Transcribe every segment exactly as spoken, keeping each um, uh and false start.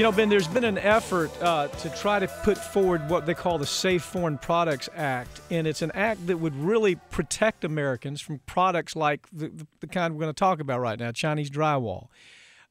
You know, Ben, there's been an effort uh, to try to put forward what they call the Safe Foreign Products Act, and it's an act that would really protect Americans from products like the, the kind we're going to talk about right now, Chinese drywall.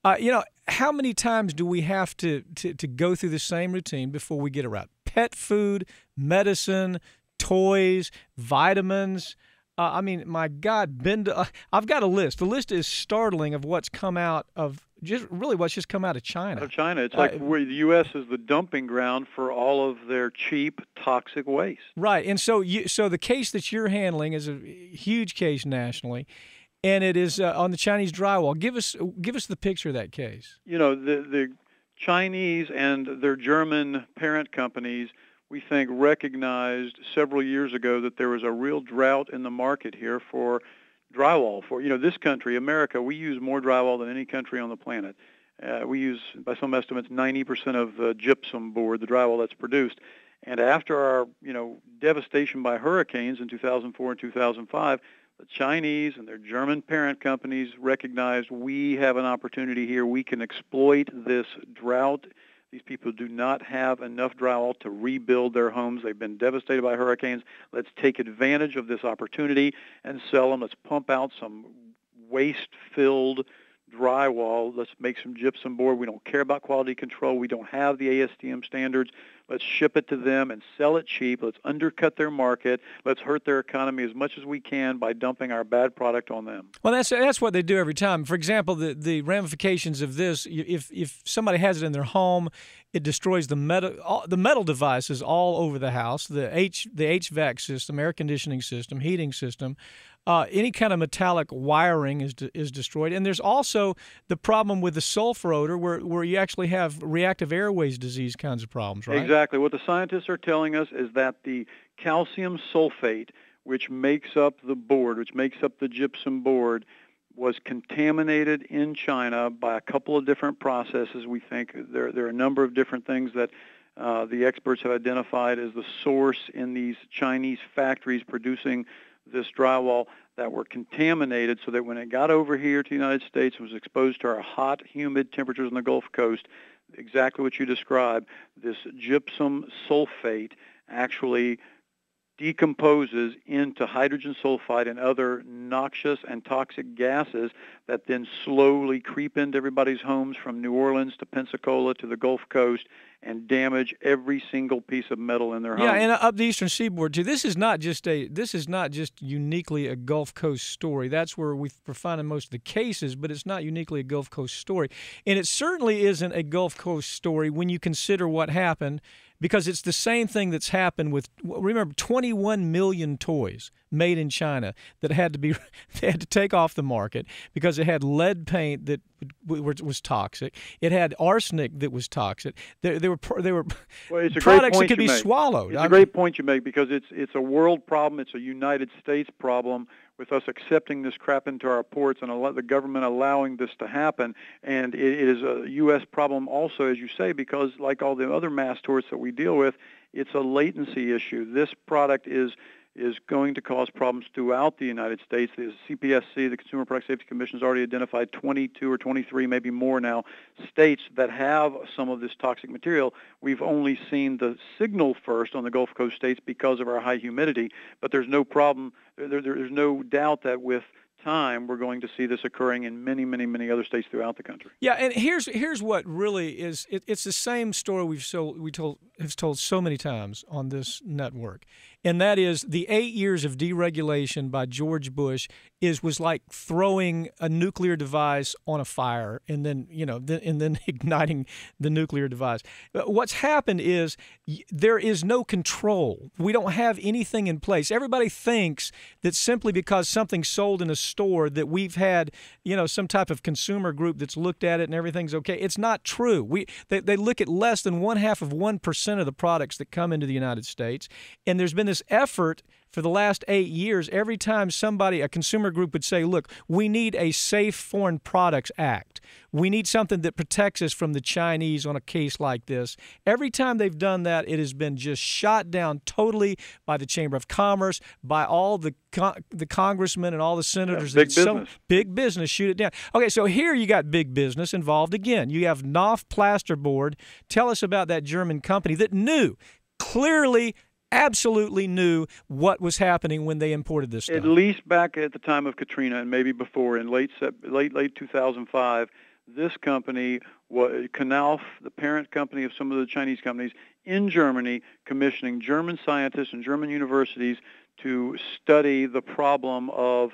Uh, you know, how many times do we have to, to, to go through the same routine before we get it right? Pet food, medicine, toys, vitamins. Uh, I mean, my God, Ben, uh, I've got a list. The list is startling of what's come out of just really what's just come out of China. Out of China. It's like uh, where the U S is the dumping ground for all of their cheap, toxic waste. Right. And so you, so the case that you're handling is a huge case nationally, and it is uh, on the Chinese drywall. Give us give us the picture of that case. You know, the the Chinese and their German parent companies, we think, recognized several years ago that there was a real drought in the market here for drywall. For, you know, this country, America, we use more drywall than any country on the planet. Uh, we use, by some estimates, ninety percent of the gypsum board, the drywall that's produced. And after our, you know, devastation by hurricanes in two thousand four and two thousand five, the Chinese and their German parent companies recognized we have an opportunity here. We can exploit this drought. These people do not have enough drywall to rebuild their homes. They've been devastated by hurricanes. Let's take advantage of this opportunity and sell them. Let's pump out some waste-filled drywall. Let's make some gypsum board. We don't care about quality control. We don't have the A S T M standards. Let's ship it to them and sell it cheap. Let's undercut their market. Let's hurt their economy as much as we can by dumping our bad product on them. Well, that's that's what they do every time. For example, the, the ramifications of this, if if somebody has it in their home, it destroys the metal all, the metal devices all over the house, the H the H V A C system, air conditioning system, heating system. Uh, any kind of metallic wiring is de is destroyed. And there's also the problem with the sulfur odor where, where you actually have reactive airways disease kinds of problems, right? Exactly. Exactly. What the scientists are telling us is that the calcium sulfate, which makes up the board, which makes up the gypsum board, was contaminated in China by a couple of different processes. We think there, there are a number of different things that uh, the experts have identified as the source in these Chinese factories producing this drywall that were contaminated so that when it got over here to the United States, it was exposed to our hot, humid temperatures on the Gulf Coast. Exactly what you described, this gypsum sulfate actually decomposes into hydrogen sulfide and other noxious and toxic gases that then slowly creep into everybody's homes from New Orleans to Pensacola to the Gulf Coast and damage every single piece of metal in their home. Yeah, and up the eastern seaboard too. This is not just a this is not just uniquely a Gulf Coast story. That's where we're finding most of the cases, but it's not uniquely a Gulf Coast story, and it certainly isn't a Gulf Coast story when you consider what happened, because it's the same thing that's happened with, remember, twenty-one million toys made in China that had to be they had to take off the market because it had lead paint that was toxic. It had arsenic that was toxic. There, there were there were well, it's a products great that could be make. swallowed. It's I a mean, great point you make, because it's it's a world problem. It's a United States problem with us accepting this crap into our ports and the government allowing this to happen. And it is a U S problem also, as you say, because like all the other mass tourists that we deal with, it's a latency issue. This product is is going to cause problems throughout the United States. The C P S C, the Consumer Product Safety Commission, has already identified twenty-two or twenty-three, maybe more now, states that have some of this toxic material. We've only seen the signal first on the Gulf Coast states because of our high humidity, but there's no problem, there, there, there's no doubt that with time we're going to see this occurring in many, many, many other states throughout the country. Yeah, and here's here's what really is, it, it's the same story we've so we told have told so many times on this network, and that is the eight years of deregulation by George Bush is was like throwing a nuclear device on a fire and then you know th and then igniting the nuclear device. But what's happened is there is no control. We don't have anything in place. Everybody thinks that simply because something's sold in a store that we've had, you know, some type of consumer group that's looked at it and everything's okay. It's not true. We they, they look at less than one half of one percent of the products that come into the United States, and there's been tremendous effort for the last eight years. Every time somebody, a consumer group would say, look, we need a Safe Foreign Products Act. We need something that protects us from the Chinese on a case like this. Every time they've done that, it has been just shot down totally by the Chamber of Commerce, by all the con the congressmen and all the senators. Yeah, big that business. So, big business, shoot it down. Okay, so here you got big business involved again. You have Knauf Plasterboard. Tell us about that German company that knew, clearly, absolutely knew what was happening when they imported this stuff. At least back at the time of Katrina and maybe before, in late late late two thousand five, this company, Knauf, the parent company of some of the Chinese companies in Germany, commissioning German scientists and German universities to study the problem of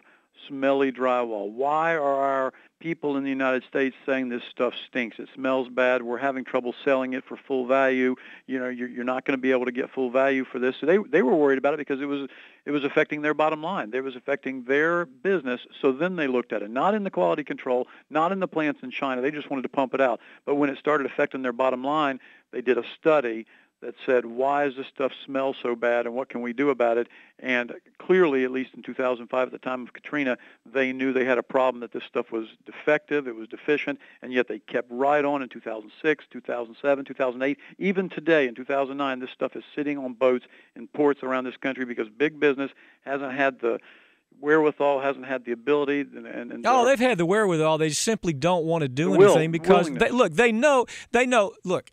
smelly drywall. Why are our people in the United States saying this stuff stinks? It smells bad. We're having trouble selling it for full value. You know, you're, you're not going to be able to get full value for this. So they they were worried about it because it was it was affecting their bottom line. It was affecting their business. So then they looked at it, not in the quality control, not in the plants in China. They just wanted to pump it out. But when it started affecting their bottom line, they did a study that said, why does this stuff smell so bad and what can we do about it? And clearly, at least in two thousand five, at the time of Katrina, they knew they had a problem, that this stuff was defective, it was deficient, and yet they kept right on in two thousand six, two thousand seven, two thousand eight. Even today, in two thousand nine, this stuff is sitting on boats in ports around this country because big business hasn't had the wherewithal, hasn't had the ability. And, and, and oh, they've had the wherewithal. They simply don't want to do anything because, they, look, they know, they know, look,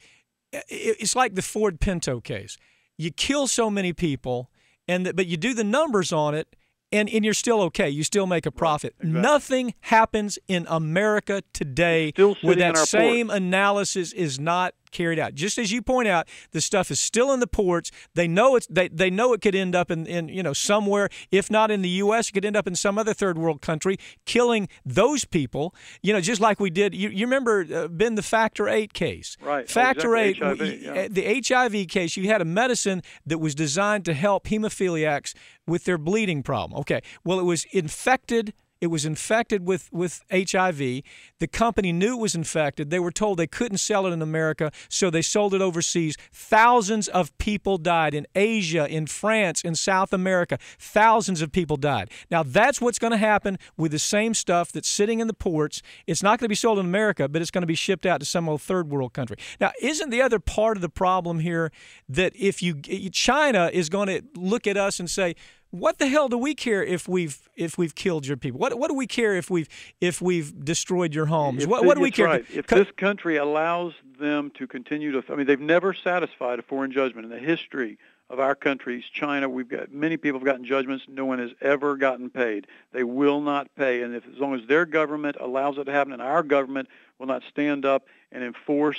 it's like the Ford Pinto case. You kill so many people, and the, but you do the numbers on it, and, and you're still okay. You still make a profit. Right, exactly. Nothing happens in America today where that same port analysis is not carried out. Just as you point out, the stuff is still in the ports. They know it's they, they know it could end up in, in you know somewhere, if not in the U S, it could end up in some other third world country, killing those people. You know, just like we did. You, you remember uh, Ben, the Factor Eight case, right? Factor oh, exactly. Eight, H I V, yeah. The H I V case. You had a medicine that was designed to help hemophiliacs with their bleeding problem. Okay, well, it was infected. It was infected with, with H I V. The company knew it was infected. They were told they couldn't sell it in America, so they sold it overseas. Thousands of people died in Asia, in France, in South America. Thousands of people died. Now, that's what's going to happen with the same stuff that's sitting in the ports. It's not going to be sold in America, but it's going to be shipped out to some old third world country. Now, isn't the other part of the problem here that if you China is going to look at us and say, what the hell do we care if we've if we've killed your people? What what do we care if we've if we've destroyed your homes? If, what what do we care? Right. If Co this country allows them to continue to, I mean, they've never satisfied a foreign judgment in the history of our countries. China, we've got many people have gotten judgments. No one has ever gotten paid. They will not pay, and if as long as their government allows it to happen, and our government will not stand up and enforce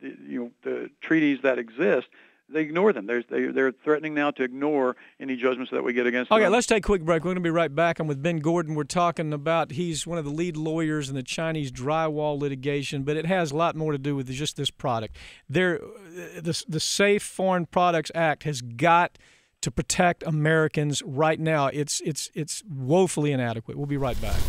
the, you know the treaties that exist, they ignore them. They're, they're threatening now to ignore any judgments that we get against them. Okay, let's take a quick break. We're going to be right back. I'm with Ben Gordon. We're talking about, he's one of the lead lawyers in the Chinese drywall litigation, but it has a lot more to do with just this product. There, the, the Safe Foreign Products Act has got to protect Americans right now. It's, it's, it's woefully inadequate. We'll be right back.